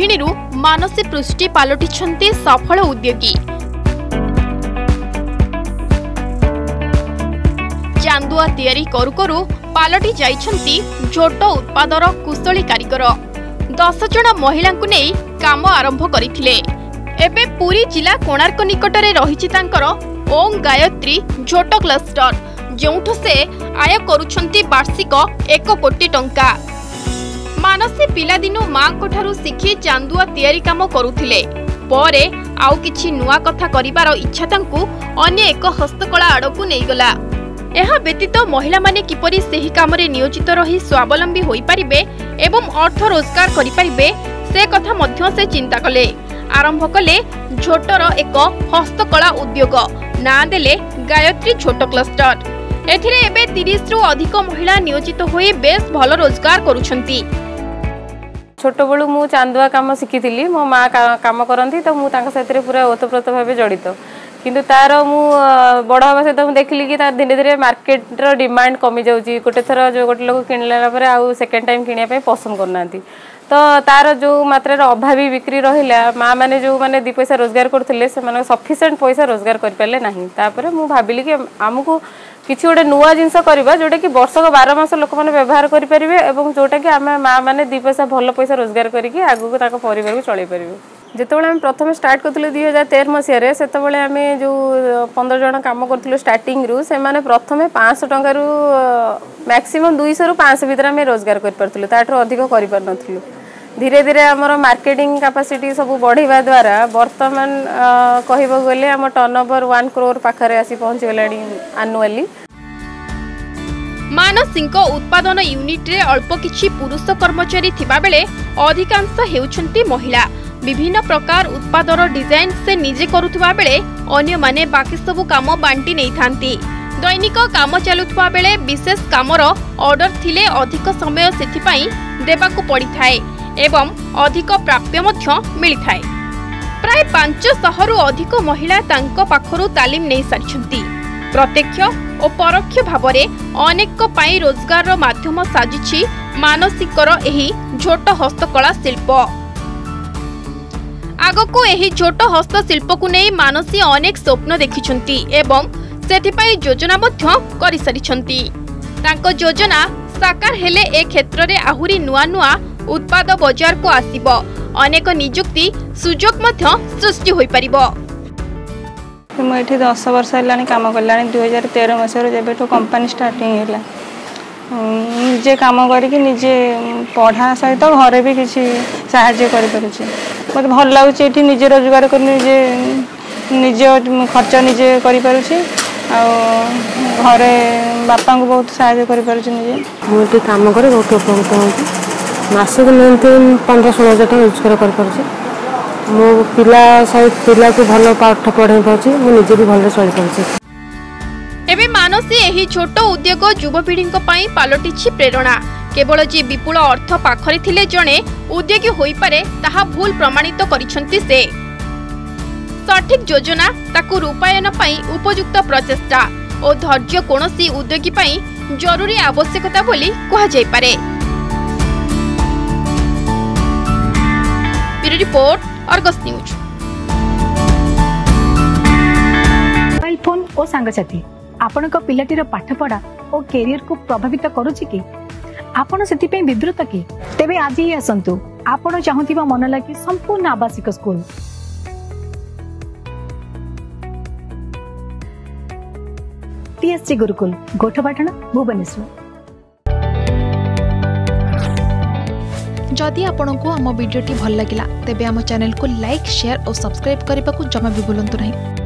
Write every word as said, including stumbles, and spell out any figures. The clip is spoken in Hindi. ଗୃହିଣୀରୁ ମାନସୀ ପୃଷ୍ଟି ପାଲଟିଛନ୍ତି ସଫଳ ଉଦ୍ୟୋଗୀ। ଚାନ୍ଦୁଆ ତିଆରି କରୁ କରୁ ପାଲଟି ଯାଇଛନ୍ତି ଝୋଟ ଉତ୍ପାଦର କୁଶଳୀ କାରିଗର। ଦଶ ଜଣ ମହିଳାଙ୍କୁ ନେଇ କାମ ଆରମ୍ଭ କରିଥିଲେ। ଏବେ ପୁରୀ ଜିଲ୍ଲା କୋଣାର୍କ ନିକଟରେ ରହିଛି ତାଙ୍କର ଓମ୍ ଗାୟତ୍ରୀ ଝୋଟ କ୍ଲଷ୍ଟର, ଯେଉଁଠୁ ସେ ଆୟ କରୁଛନ୍ତି ବାର୍ଷିକ ଏକ କୋଟି ଟଙ୍କା। ମାନସୀ ପିଲାଦିନୁ ମାଙ୍କ ଠାରୁ ଶିଖି ଚାନ୍ଦୁଆ ତିଆରି କାମ କରୁଥିଲେ। ପରେ ଆଉ କିଛି ନୂଆ କଥା କରିବାର ଇଚ୍ଛା ତାଙ୍କୁ ଅନ୍ୟ ଏକ ହସ୍ତକଳା ଆଡ଼କୁ ନେଇଗଲା। ଏହା ବ୍ୟତୀତ ମହିଳାମାନେ କିପରି ସେହି କାମରେ ନିୟୋଜିତ ରହି ସ୍ୱାବଲମ୍ବୀ ହୋଇପାରିବେ ଏବଂ ଅର୍ଥ ରୋଜଗାର କରିପାରିବେ, ସେ କଥା ମଧ୍ୟ ସେ ଚିନ୍ତା କଲେ। ଆରମ୍ଭ କଲେ ଝୋଟର ଏକ ହସ୍ତକଳା ଉଦ୍ୟୋଗ, ନାଁ ଦେଲେ ଗାୟତ୍ରୀ ଝୋଟ କ୍ଲଷ୍ଟର। ଏଥିରେ ଏବେ ତିରିଶରୁ ଅଧିକ ମହିଳା ନିୟୋଜିତ ହୋଇ ବେଶ ଭଲ ରୋଜଗାର କରୁଛନ୍ତି। ଛୋଟବେଳୁ ମୁଁ ଚାନ୍ଦୁଆ କାମ ଶିଖିଥିଲି, ମୋ ମା କାମ କରନ୍ତି ତ ମୁଁ ତାଙ୍କ ସାଥିରେ ପୁରା ଓତପ୍ରୋତ ଭାବେ ଜଡ଼ିତ। किंतु तार मुझे बड़ हाँ सहित मुझे देखिली कि तार धीरे धीरे मार्केट रो डिमांड कमी जाऊँगी। गोटे थर जो गोटे लोक किणलापर आउ सेकेंड टाइम किणापी पसंद करना, तो तार जो मात्रा अभावी बिक्री रहा माँ मैंने जो मैंने दी पैसा रोजगार करते सफिसीयंट पैसा रोजगार करें ना। मुझे भाविली कि आमको किसी गोटे नूआ जिनस जोटा कि वर्षक बार मस लोक मैंने व्यवहार करेंगे और जोटा कि आम माँ मैंने दी पैसा भल पैसा रोजगार करके आगे पर चल पारे। जितेबाला आम प्रथम स्टार्ट करूँ दुई हजार तेर मसीह से आम जो पंद्रह जन कम करूँ स्टार्टिंग रु से प्रथम पाँच टकर मैक्सीम दुईश रु पाँच भितर आम रोजगार करूँ, ताठू अधिक करूँ। धीरे धीरे आमर मार्केटिंग कैपेसिटी सब बढ़ावा द्वारा बर्तमान कहबो गले आम टर्नओवर वन करोड़ पाखे आसी पहुँच गलानी आनुअली। मानसी उत्पादन यूनिट्रे अल्प किछि पुरुष कर्मचारी थिबा बेले अधिकांश हेउछन्ती महिला। विभिन्न प्रकार उत्पादर डिजाइन से निजे करुवा बेले अन्य माने बाकी सबु काम बांटी नहीं थांती। दैनिक काम चलुवा बेले विशेष कामर ऑर्डर थिले अधिक समय सेथिपाई देबाकु पड़ी थाए एवं अधिक प्राप्य मध्य मिली थाए। प्राय पाँच सौ रु अधिक महिला तांको पाखरु तालीम नहीं सारिछंती। प्रत्यक्ष और परोक्ष भावरे अनेक पाई रोजगार माध्यम साजिछि मानसिकर एही झोट हस्तकला शिल्प। आगको एही झोट हस्तशिल्प को नहीं मानसी अनेक स्वप्न देखिछंती एवं सेथिपाई योजना मध्य करि सारिछंती। तांको योजना साकार हेले ए क्षेत्र रे आहुरी नुआ नुआ उत्पाद बाजार को आसीबो, अनेक नियुक्ति सुजोग मध्य सृष्टि होई परिबो। मु एठी दस वर्ष हलानी काम करलानी। दो हज़ार तेरह मसर जेबे तो कंपनी स्टार्टिंग हैला, निजे काम करिके निजे पढ़ा सहित घरे भी किछि सहायता करि परुछि। मत भल लगुच निजे रोजगार करजे निजे खर्च निजे करें घरे बापा को बहुत साहय करें। मुझे कम करे बहुत उपकृत हूँ, मसक निम्ती पंद्रह षोल हजार टाइम रोजगार करें। मो पिला सहित पिला को भल पाठ पढ़ाई पार्टी मुझे भी भले चल पार्टी। एवं मानसी यही छोट उद्योग युवपीढ़ी पलटि प्रेरणा। केवल जी विपुल अर्थ पाखरे थिले जणे उद्योगी होई पारे ताहा भूल प्रमाणित करिसंती से। सठिक योजना ताकू रूपायन पाई उपयुक्त प्रचेष्टा और धैर्य कोनोसी उद्योगी पाई जरूरी आवश्यकता बोली कहा जाई पारे। Bureau report Argus news. Mobile phone और सांगसाथी आपण को पिलाटीर पाठपढ़ा और करियर को प्रभावित करूची की आपण से विवृत कि तेज आज ही आसतु आपण चाहूबा मन लगी संपूर्ण आवासिक स्कूल। टीएससी गुरुकुल गोठपाटण भुवनेश्वर। जदि आपण को आम भिडी भल लगा तेब चैनल को लाइक शेयर और सब्सक्राइब करने को जमा भी भूलु नहीं।